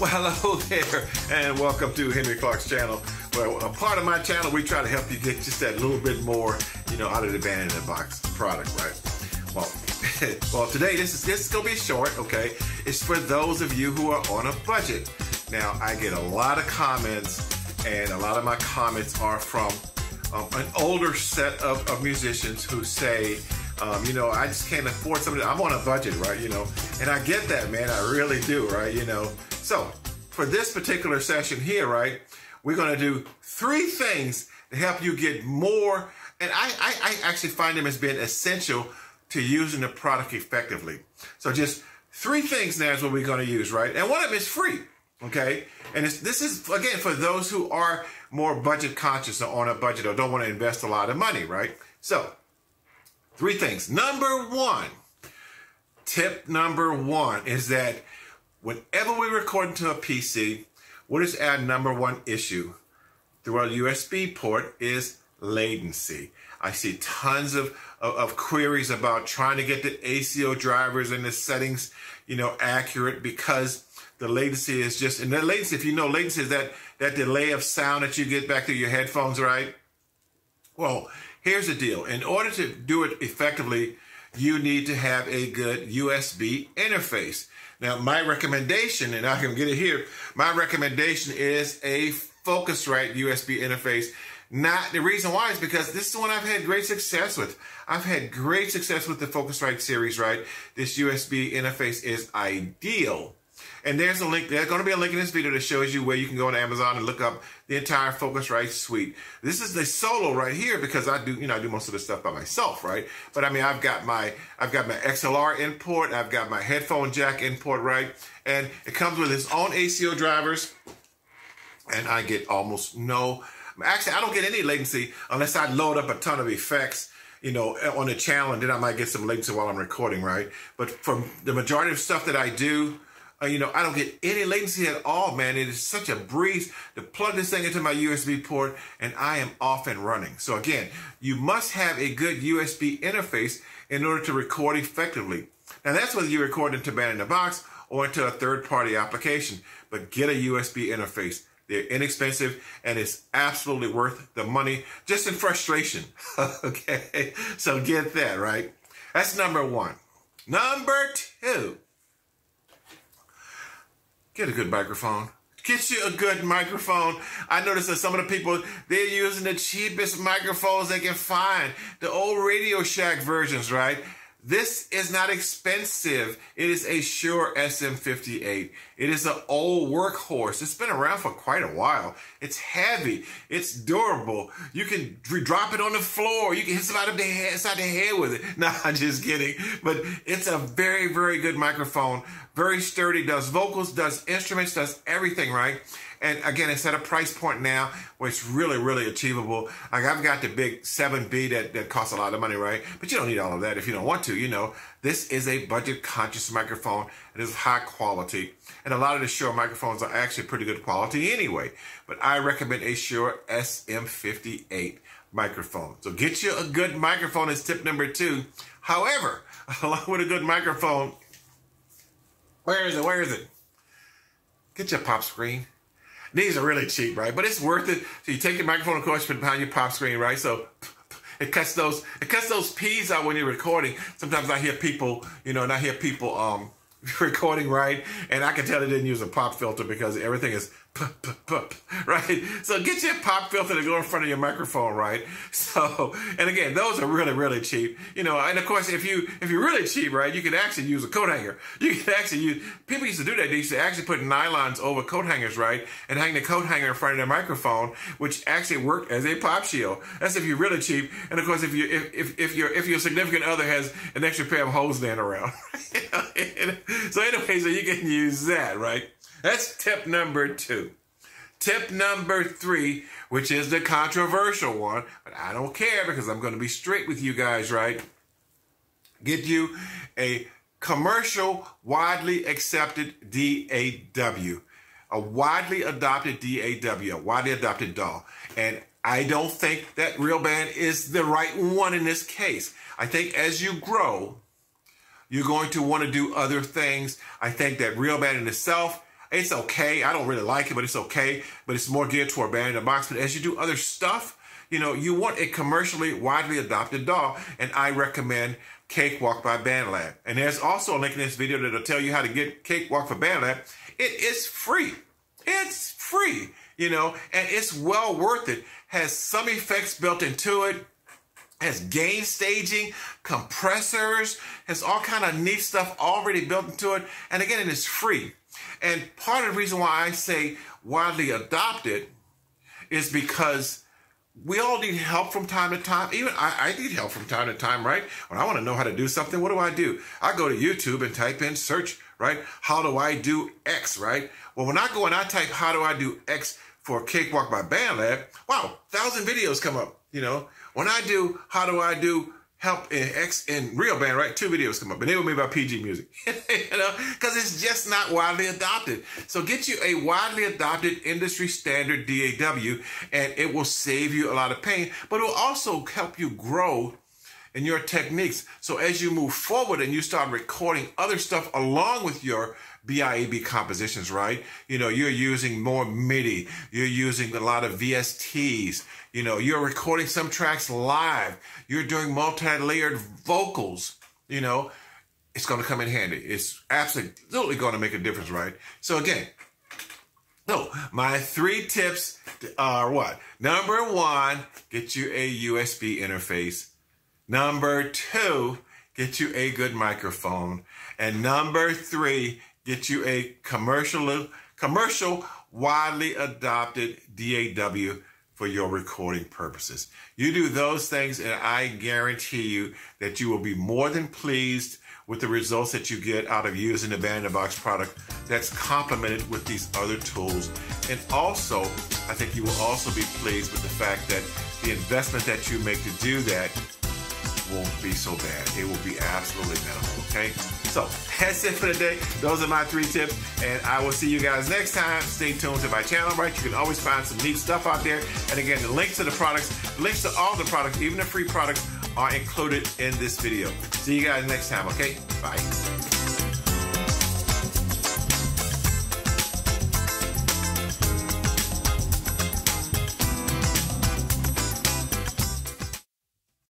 Well, hello there, and welcome to Henry Clark's channel. Well, a part of my channel, we try to help you get just that little bit more, you know, out of the Band in a Box product, right? Well, today this is gonna be short, okay? It's for those of you who are on a budget. Now, I get a lot of comments, and a lot of my comments are from an older set of musicians who say, you know, I just can't afford something. I'm on a budget, right? You know, and I get that, man. I really do, right? You know. So, for this particular session here, right, we're going to do three things to help you get more, and I actually find them as being essential to using the product effectively. So, just three things now is what we're going to use, right? And one of them is free, okay? And this is, again, for those who are more budget conscious or on a budget or don't want to invest a lot of money, right? So, three things. Number one, tip number one is that whenever we record into a PC, what is our number one issue through our USB port is latency. I see tons of queries about trying to get the ACO drivers and the settings, you know, accurate because the latency is just, and the latency, if you know, latency is that delay of sound that you get back through your headphones, right? Well, here's the deal. In order to do it effectively, you need to have a good USB interface. Now, my recommendation, and I can get it here, my recommendation is a Focusrite USB interface. Not the reason why is because this is the one I've had great success with. I've had great success with the Focusrite series, right? This USB interface is ideal. And there's a link, there's going to be a link in this video that shows you where you can go on Amazon and look up the entire Focusrite suite. This is the solo right here because I do, you know, I do most of the stuff by myself, right? But I mean, I've got my XLR import, I've got my headphone jack import, right? And it comes with its own ACO drivers, and I get almost no, actually, I don't get any latency unless I load up a ton of effects, you know, on the channel, and then I might get some latency while I'm recording, right? But from the majority of stuff that I do, you know, I don't get any latency at all, man. It is such a breeze to plug this thing into my USB port, and I am off and running. So again, you must have a good USB interface in order to record effectively. Now, that's whether you record into Band in a Box or into a third-party application, but get a USB interface. They're inexpensive, and it's absolutely worth the money just in frustration, okay? So get that, right? That's number one. Number two. Get a good microphone. Get you a good microphone. I noticed that some of the people, they're using the cheapest microphones they can find. The old Radio Shack versions, right? This is not expensive. It is a Shure SM58. It is an old workhorse. It's been around for quite a while. It's heavy. It's durable. You can drop it on the floor. You can hit somebody inside the head with it. Nah, I'm just kidding. But it's a very, very good microphone. Very sturdy. Does vocals, does instruments, does everything, right? And again, it's at a price point now where it's really, really achievable. Like I've got the big 7B that costs a lot of money, right? But you don't need all of that if you don't want to, you know. This is a budget-conscious microphone. It is high quality. And a lot of the Shure microphones are actually pretty good quality anyway. But I recommend a Shure SM58 microphone. So get you a good microphone is tip number two. However, along with a good microphone, where is it? Get your pop screen. These are really cheap, right? But it's worth it. So you take your microphone, of course, you put it behind your pop screen, right? So it cuts those P's out when you're recording. Sometimes I hear people, you know, and I hear people recording, right? And I can tell they didn't use a pop filter because everything is right? So get your pop filter to go in front of your microphone, right? So, and again, those are really, really cheap. You know, and of course, if you're really cheap, right, you can actually use a coat hanger. You can actually use, people used to do that. They used to actually put nylons over coat hangers, right, and hang the coat hanger in front of their microphone, which actually worked as a pop shield. That's if you're really cheap. And of course, if your significant other has an extra pair of hose laying around. So anyway, so you can use that, right? That's tip number two. Tip number three, which is the controversial one, but I don't care because I'm going to be straight with you guys, right? Get you a commercial, widely accepted DAW, a widely adopted DAW, a widely adopted DAW. And I don't think that RealBand is the right one in this case. I think as you grow, you're going to want to do other things. I think that RealBand in itself, It's okay. I don't really like it, but it's okay. But it's more geared toward Band in a Box. But as you do other stuff, you know, you want a commercially widely adopted DAW, and I recommend Cakewalk by BandLab. And there's also a link in this video that'll tell you how to get Cakewalk for BandLab. It is free. It's free, you know, and it's well worth it. Has some effects built into it. Has gain staging, compressors, has all kind of neat stuff already built into it. And again, it is free. And part of the reason why I say widely adopted is because we all need help from time to time. Even I need help from time to time, right? When I want to know how to do something, what do? I go to YouTube and type in search, right? How do I do X, right? Well, when I go and I type how do I do X for Cakewalk by BandLab, wow, 1,000 videos come up, you know? When I do how do I do help in X in RealBand, right? 2 videos come up, and they were made by PG Music, you know, because it's just not widely adopted. So get you a widely adopted industry standard DAW, and it will save you a lot of pain, but it will also help you grow in your techniques. So as you move forward and you start recording other stuff along with your BIEB compositions, right? You know, you're using more MIDI. You're using a lot of VSTs. You know, you're recording some tracks live. You're doing multi-layered vocals. You know, it's going to come in handy. It's absolutely going to make a difference, right? So again, so my 3 tips are what? Number 1, get you a USB interface. Number 2, get you a good microphone. And number 3, get you a commercial, widely adopted DAW for your recording purposes. You do those things, and I guarantee you that you will be more than pleased with the results that you get out of using the Band in a Box product that's complemented with these other tools. And also, I think you will also be pleased with the fact that the investment that you make to do that won't be so bad. It will be absolutely minimal, okay? So that's it for today. Those are my 3 tips, and I will see you guys next time. Stay tuned to my channel, right? You can always find some neat stuff out there. And again, the links to the products, links to all the products, even the free products, are included in this video. See you guys next time, okay? Bye.